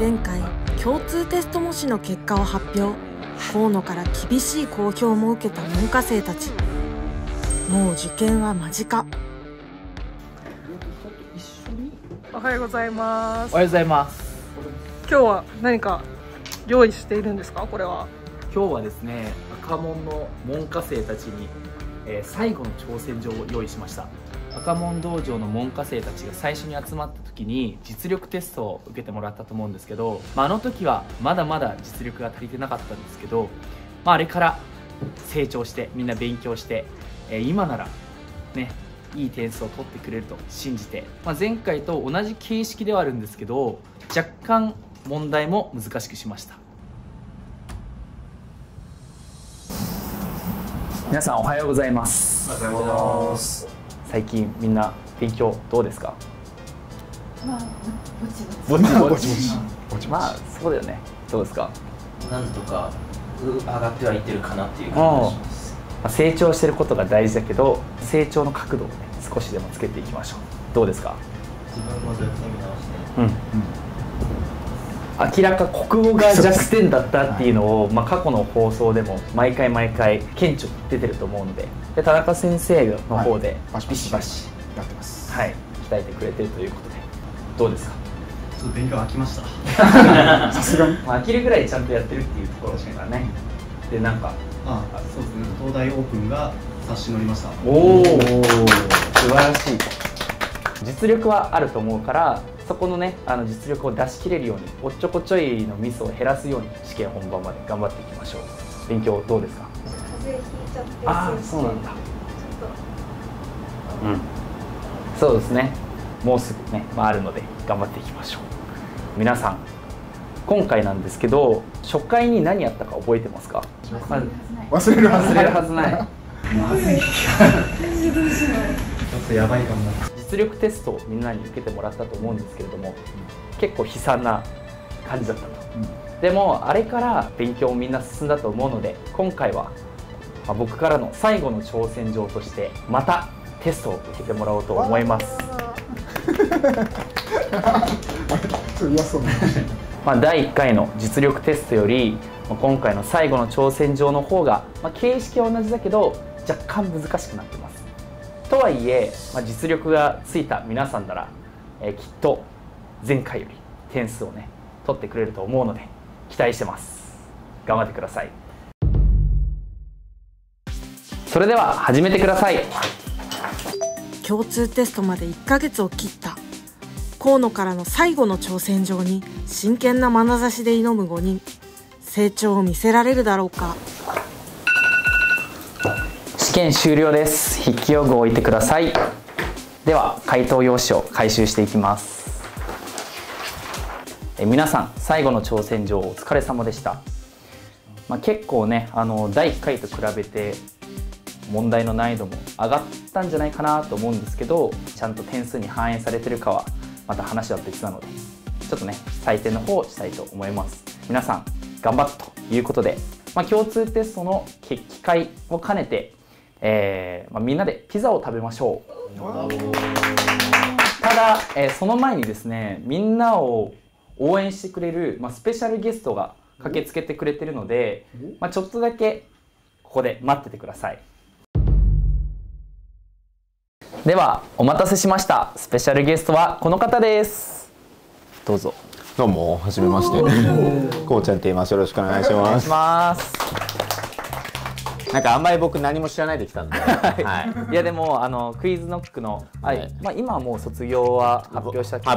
前回共通テスト模試の結果を発表。河野から厳しい好評も受けた門下生たち。もう受験は間近。おはようございます。おはようございます。今日は何か用意しているんですか？これは今日はですね、赤門の門下生たちに、最後の挑戦状を用意しました。赤門道場の門下生たちが最初に集まった時に実力テストを受けてもらったと思うんですけど、あの時はまだまだ実力が足りてなかったんですけど、あれから成長してみんな勉強して、今ならねいい点数を取ってくれると信じて、前回と同じ形式ではあるんですけど若干問題も難しくしました。皆さんおはようございます。おはようございます。最近みんな勉強どうですか？ぼちぼち。そうだよね。どうですか？なんとか上がってはいってるかなっていう感じがします。成長してることが大事だけど、成長の角度をね少しでもつけていきましょう。どうですか？自分もずっと見直して、明らか国語が弱点だったっていうのを、過去の放送でも毎回顕著に出てると思うので、田中先生の方でビシバシやってます。はい、鍛えてくれてるということで、どうですか？ちょっと勉強飽きました。さすがに飽きるぐらいちゃんとやってるっていうところしかない。でなんか、そうですね。東大オープンが冊子に載りました。おお、素晴らしい。実力はあると思うから、そこのね実力を出し切れるように、おっちょこちょいのミスを減らすように試験本番まで頑張っていきましょう。勉強どうですか？風邪ひいちゃって。ああ、そうなんだ。そうですね。もうすぐね、あるので頑張っていきましょう。皆さん今回なんですけど、初回に何やったか覚えてますか？忘れるはずない。実力テストをみんなに受けてもらったと思うんですけれども、結構悲惨な感じだったと。でもあれから勉強もみんな進んだと思うので、今回は僕からの最後の挑戦状としてまたテストを受けてもらおうと思います。第1回の実力テストより今回の最後の挑戦状の方が、形式は同じだけど若干難しくなってます。とはいえ、実力がついた皆さんなら、きっと前回より点数をね取ってくれると思うので期待してます。頑張ってください。それでは始めてください。共通テストまで1ヶ月を切った河野からの最後の挑戦状に真剣な眼差しで挑む5人。成長を見せられるだろうか。試験終了です。筆記用具を置いてください。では解答用紙を回収していきます。皆さん最後の挑戦状お疲れ様でした。結構ね第1回と比べて問題の難易度も上がったんじゃないかなと思うんですけど、ちゃんと点数に反映されてるかはまた話は別なので、ちょっとね採点の方をしたいと思います。皆さん頑張ったということで、共通テストの決起会を兼ねて、みんなでピザを食べましょう。ただ、その前にですね、みんなを応援してくれる、スペシャルゲストが駆けつけてくれてるので、ちょっとだけここで待っててください。ではお待たせしました。スペシャルゲストはこの方です。どうぞ。どうもはじめまして、こうちゃんって言います。よろしくお願いします。なんかあんまり僕何も知らないで来たんで、いやでもクイズノックの今はもう卒業は発表したけど、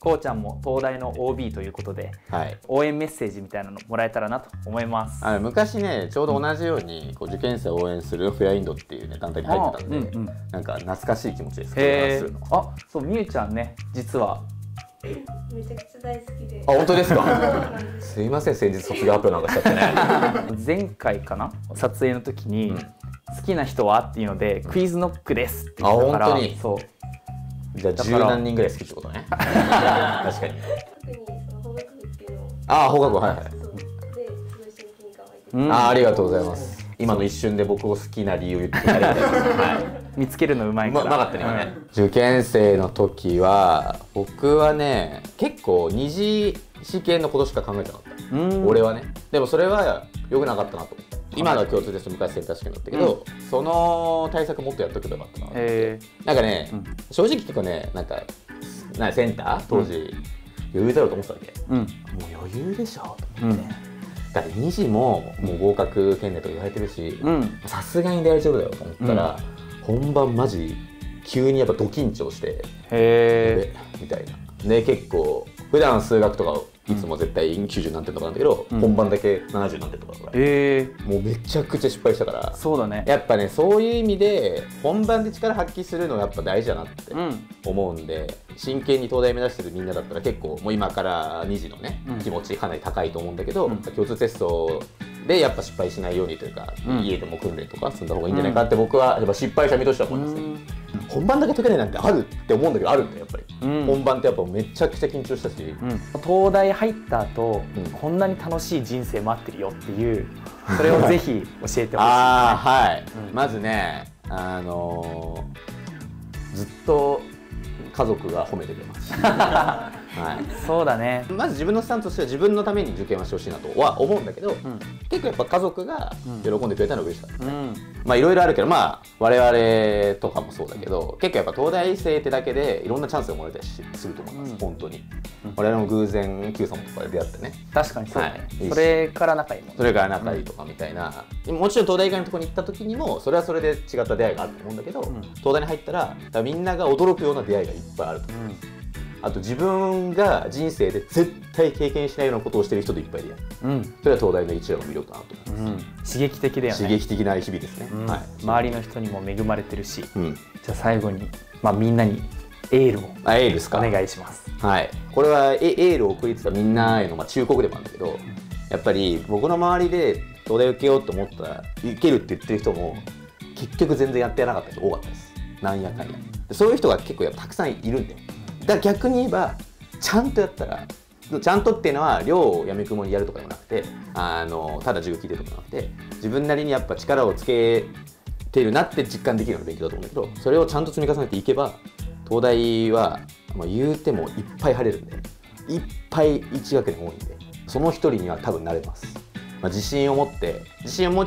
こうちゃんも東大の OB ということで、応援メッセージみたいなのもらえたらなと思います。昔ね、ちょうど同じように受験生を応援するフェアインドっていう団体に入ってたんで、なんか懐かしい気持ちです。あ、そう、みゆちゃんね、実はめちゃくちゃ大好きで。あ、本当ですか？すいません、先日卒業発表なんかしちゃってね。前回かな、撮影の時に好きな人はっていうのでクイズノックですって言ったから。あ、本当に？そう。じゃあ十何人ぐらい好きってことね。確かに。特にその法学部っていうの。ああ、法学部、はいはい。そうで、すごい親近感湧いて。ああ、ありがとうございます。今の一瞬で僕を好きな理由言ってくれて。はい。見つけるのうまいから。なかったね、今ね。受験生の時は僕はね、結構二次試験のことしか考えてなかった。俺はね。でもそれは良くなかったなと。今の共通テスト昔センター試験だったけど、その対策もっとやっとけばよかったなって。なんかね、正直結構ね、なんかセンター当時余裕だろうと思ってたわけ。もう余裕でしょと思って。だから2次ももう合格圏内とか言われてるし、さすがに大丈夫だよと思ったら、本番マジ急にやっぱド緊張してみたいな。で結構普段数学とかいつも絶対90何点とかなんだけど、本番だけ70何点とかぐらい、もうめちゃくちゃ失敗したから。そうだね、やっぱね、そういう意味で本番で力発揮するのがやっぱ大事だなって思うんで、真剣に東大目指してるみんなだったら結構もう今から2次のね、気持ちかなり高いと思うんだけど、共通テストでやっぱ失敗しないようにというか、家でも訓練とか積んだ方がいいんじゃないかって、僕はやっぱ失敗者見としては思いますね。本番だけ解けないなんてあるって思うんだけど、あるんだよやっぱり。本番ってやっぱめちゃくちゃ緊張したし、東大入った後、こんなに楽しい人生待ってるよっていう、それをぜひ教えてほしい。ああ、はい。まずね、ずっと家族が褒めてくれます。はい、そうだね。まず自分のスタンスとしては自分のために受験はしてほしいなとは思うんだけど、結構やっぱ家族が喜んでくれたのが嬉しかったね。まあいろいろあるけど、まあ我々とかもそうだけど、結構やっぱ東大生ってだけでいろんなチャンスがもらえたりすると思います。本当に我々も偶然 Q さんとかで出会ってね。確かにそうだね。それから仲いいもんね。それから仲いいとかみたいな。もちろん東大以外のところに行った時にもそれはそれで違った出会いがあると思うんだけど、東大に入ったらみんなが驚くような出会いがいっぱいあると思います。あと自分が人生で絶対経験しないようなことをしてる人といっぱいいる。それは東大の一番の魅力だなと思います。刺激的だよね。刺激的な日々ですね。周りの人にも恵まれてるし。じゃあ最後にみんなにエールをお願いします。はい。これはエールを送りつつみんなへの忠告でもあるんだけど、やっぱり僕の周りで東大受けようと思ったら受けるって言ってる人も結局全然やってなかった人多かったです。なんやかんや。そういう人が結構たくさんいるんだよ。だから逆に言えばちゃんとやったら、ちゃんとっていうのは量をやみくもにやるとかじゃなくて、ただ授業聞いてるとかじゃなくて、自分なりにやっぱ力をつけてるなって実感できるような勉強だと思うんだけど、それをちゃんと積み重ねていけば東大は、言うてもいっぱい入れるんで、いっぱい1学年多いんで、その一人には多分なれます。自信を持ち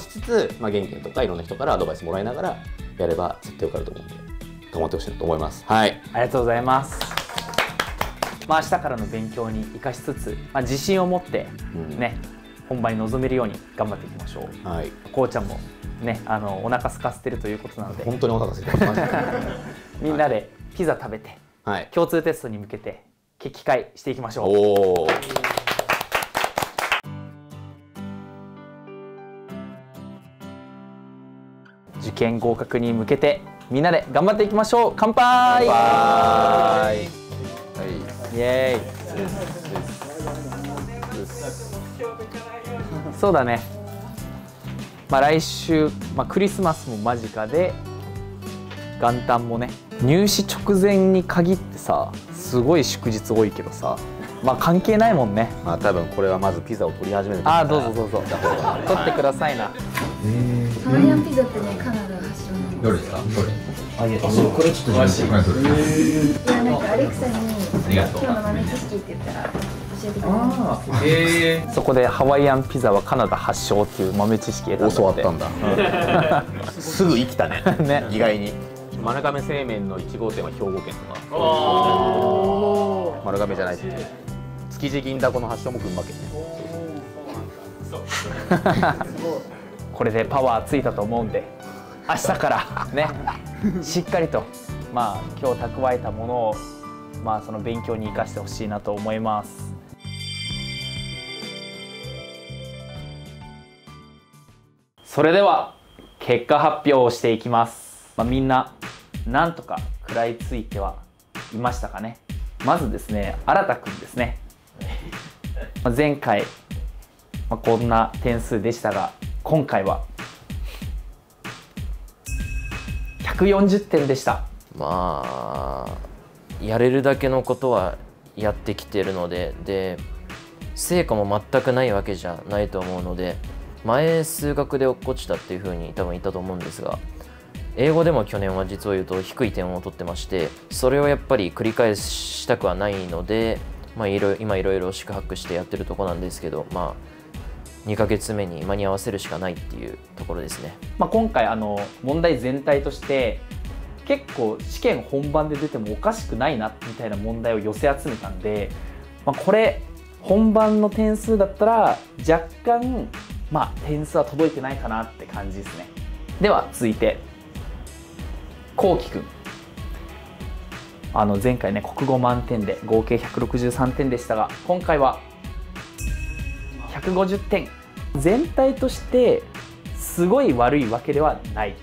つつ、元気とかいろんな人からアドバイスもらいながらやれば絶対受かると思うんで、頑張ってほしいなと思います。はい、ありがとうございます。明日からの勉強に生かしつつ、自信を持ってね、本番に臨めるように頑張っていきましょう。はい、こうちゃんもね、お腹空かせてるということなので、本当にお腹空いてます。みんなでピザ食べて、はい、共通テストに向けて決起会していきましょう。おー。受験合格に向けてみんなで頑張っていきましょう。乾杯。乾杯。イエーイ。そうだね。来週、クリスマスも間近で元旦もね、入試直前に限ってさ、すごい祝日多いけどさ、関係ないもんね。多分これはまずピザを取り始める。どうぞどうぞ取ってくださいな。ハワイアンピザってね、カナダ発祥なんです。どれですか？どれ？そう、これちょっと詳しい。いや、なんかアレクサに今日の豆知識って言ったら教えてくれます。そこでハワイアンピザはカナダ発祥っていう豆知識を教わったんだ。すぐ生きたね。意外に丸亀製麺の1号店は兵庫県とか、丸亀じゃないって。築地銀だこの発祥も群馬県ね。これでパワーついたと思うんで、明日からね、しっかりと今日蓄えたものをその勉強に生かしてほしいなと思います。それでは結果発表をしていきます。みんななんとか食らいついてはいましたかね。まずですね、新田君ですね。前回こんな点数でしたが、今回は140点でした。やれるだけのことはやってきているので、成果も全くないわけじゃないと思うので、前数学で落っこちたっていうふうに多分言ったと思うんですが、英語でも去年は実を言うと低い点を取ってまして、それをやっぱり繰り返したくはないので、まあ、今いろいろ四苦八苦してやってるとこなんですけど、まあ、2ヶ月目に間に合わせるしかないっていうところですね。まあ今回問題全体として結構試験本番で出てもおかしくないなみたいな問題を寄せ集めたんで、まあ、これ本番の点数だったら若干まあ点数は届いてないかなって感じですね。では続いてこうきくん、前回ね国語満点で合計163点でしたが、今回は150点。全体としてすごい悪いわけではない。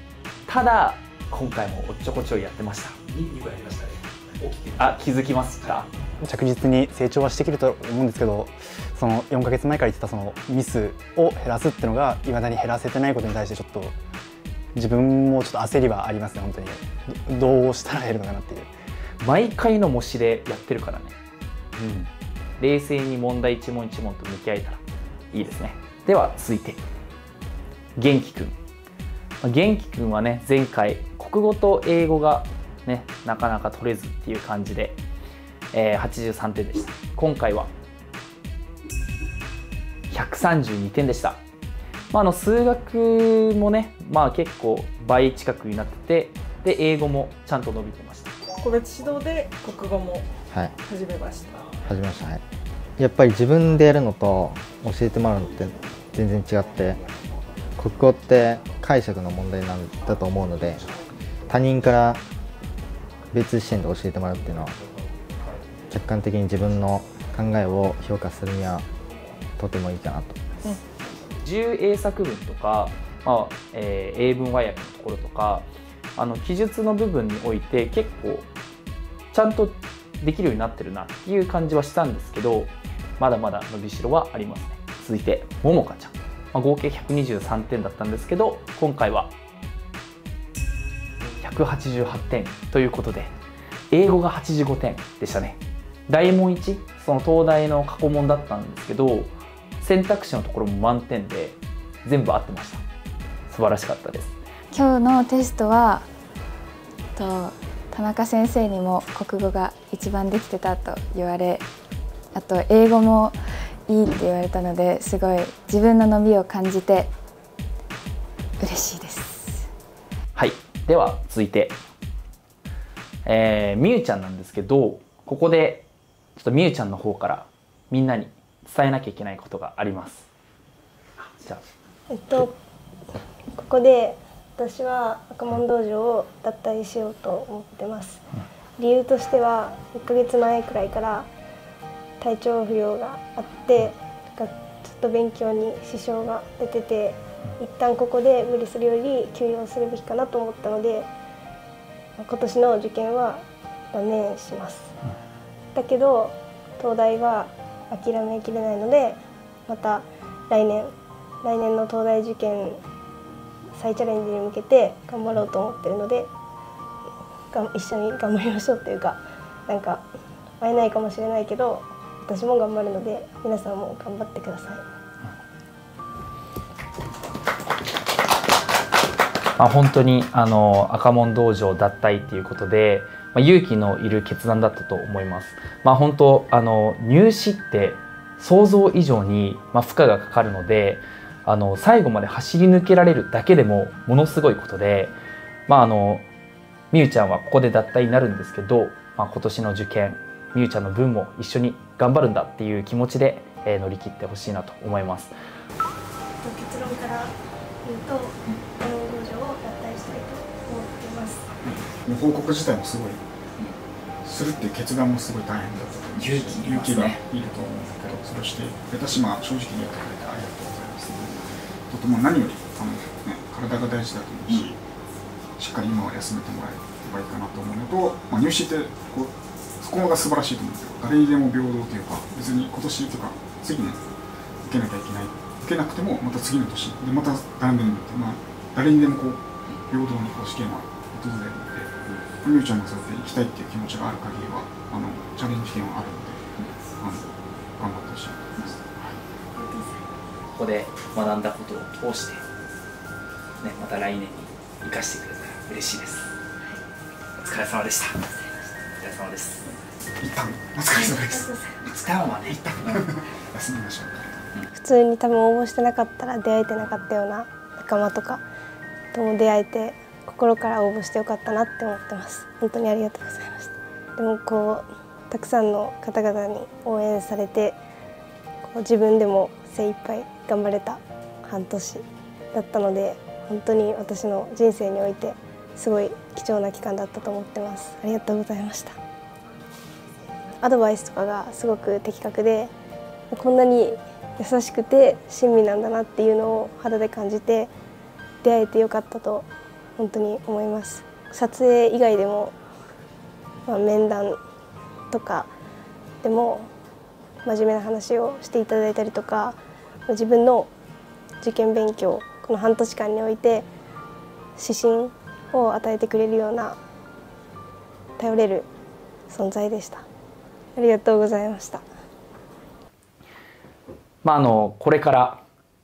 ただ今回もおっちょこちょいやってました。2個やりましたね。あ、気づきました。着実に成長はしてきると思うんですけど、その4ヶ月前から言ってたそのミスを減らすっていうのがいまだに減らせてないことに対してちょっと自分もちょっと焦りはありますね。本当にどうしたら減るのかなっていう。毎回の模試でやってるからね。うん、冷静に問題一問一問と向き合えたらいいですね。では続いて元気くん。元気くんはね前回国語と英語がねなかなか取れずっていう感じで、83点でした。今回は132点でした。まあ、数学もね、まあ、結構倍近くになってて、で英語もちゃんと伸びてました。個別指導で国語も始めました、はい、始めましたね。やっぱり自分でやるのと教えてもらうのって全然違って、国語って解釈の問題なんだと思うので、他人から別視点で教えてもらうっていうのは客観的に自分の考えを評価するにはとてもいいかなと思います。自由英作文とか、まあ英文和訳のところとか、記述の部分において結構ちゃんとできるようになってるなっていう感じはしたんですけど、まだまだ伸びしろはありますね。続いてももかちゃん。合計123点だったんですけど、今回は188点ということで英語が85点でしたね。大問1、その東大の過去問だったんですけど、選択肢のところも満点で全部合ってました。素晴らしかったです。今日のテストは田中先生にも国語が一番できてたと言われ、あと英語もいいって言われたので、すごい自分の伸びを感じて嬉しいです。はい、では続いてみゆちゃんなんですけど、ここでちょっとみゆちゃんの方からみんなに伝えなきゃいけないことがあります。じゃあここで私は赤門道場を脱退しようと思ってます。理由としては1ヶ月前くらいから体調不良があって、なんかちょっと勉強に支障が出てて、一旦ここで無理するより休養するべきかなと思ったので、今年の受験は断念します。だけど東大は諦めきれないので、また来年の東大受験再チャレンジに向けて頑張ろうと思ってるので、一緒に頑張りましょうっていうか、なんか会えないかもしれないけど私も頑張るので、皆さんも頑張ってください。まあ、本当に赤門道場脱退っていうことで、まあ、勇気のいる決断だったと思います。まあ、本当入試って想像以上に、まあ、負荷がかかるので、最後まで走り抜けられるだけでもものすごいことで、まあ、みゆちゃんはここで脱退になるんですけど、まあ、今年の受験みゆちゃんの分も一緒に頑張るんだっていう気持ちで乗り切ってほしいなと思います。結論から言うと、赤門道場を脱退したいと思っています。報告自体もすごいするっていう決断もすごい大変だった。勇気がいると思うんだけど、それをして私も正直にやってくれてありがとうございます。とても何よりね、体が大事だと思うし、しっかり今は休めてもらえればいいかなと思うのと、まあ、入試ってそこが素晴らしいと思うんですけど、誰にでも平等というか、別に今年とか次に受けなきゃいけない、受けなくてもまた次の年でまた何年もって、まあ、誰にでもこう平等にこう試験は訪れるので、みゆちゃんがそうやって行きたいっていう気持ちがある限りはチャレンジ権はあるので、頑張ってほしいと思います。ここで学んだことを通して、ね、また来年に生かしてくれたら嬉しいです。お疲れ様でした。お疲れ様です。一旦お疲れ様です。一旦はね、一旦休みましょう。普通に多分応募してなかったら出会えてなかったような仲間とかとも出会えて、心から応募してよかったなって思ってます。本当にありがとうございました。でもこうたくさんの方々に応援されて、こう自分でも精一杯頑張れた半年だったので、本当に私の人生においてすごい貴重な期間だったと思ってます。ありがとうございました。アドバイスとかがすごく的確で、こんなに優しくて親身なんだなっていうのを肌で感じて、出会えてよかったと本当に思います。撮影以外でも、面談とかでも真面目な話をしていただいたりとか、自分の受験勉強、この半年間において指針を与えてくれるような頼れる存在でした。ありがとうございました。これから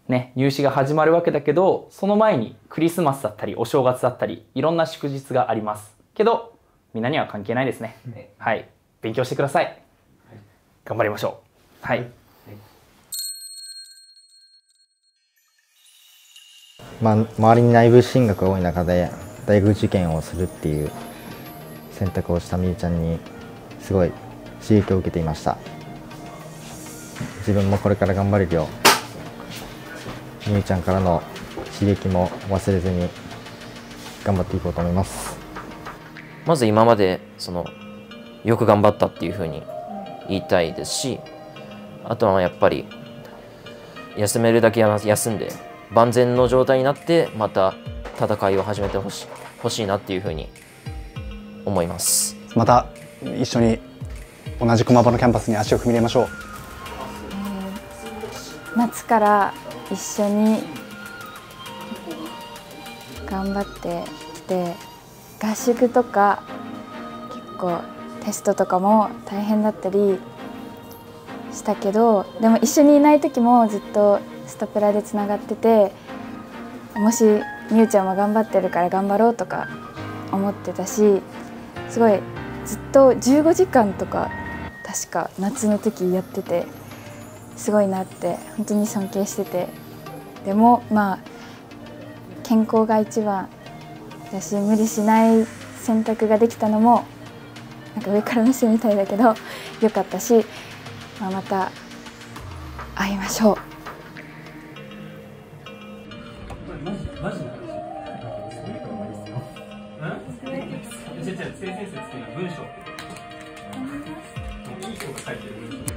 ね、入試が始まるわけだけど、その前にクリスマスだったりお正月だったり、いろんな祝日がありますけど、みんなには関係ないですね。はい、勉強してください。頑張りましょう。はい。周りに内部進学が多い中で大学受験をするっていう選択をしたみゆちゃんにすごい刺激を受けていました。自分もこれから頑張れるよう、みゆちゃんからの刺激も忘れずに頑張っていこうと思います。まず今までよく頑張ったっていうふうに言いたいですし、あとはやっぱり休めるだけ休んで万全の状態になってまた戦いを始めてほしいなっていうふうに思います。また一緒に同じ駒場のキャンパスに足を踏み入れましょう。夏から一緒に頑張ってきて、合宿とか結構テストとかも大変だったりしたけど、でも一緒にいない時もずっとスタプラでつながってて、もしみゆちゃんも頑張ってるから頑張ろうとか思ってたし、すごいずっと15時間とか確か夏の時やってて、すごいなって本当に尊敬してて、でも健康が一番だし、無理しない選択ができたのもなんか上から見せみたいだけどよかったし、また会いましょう。文章いいこと書いてる。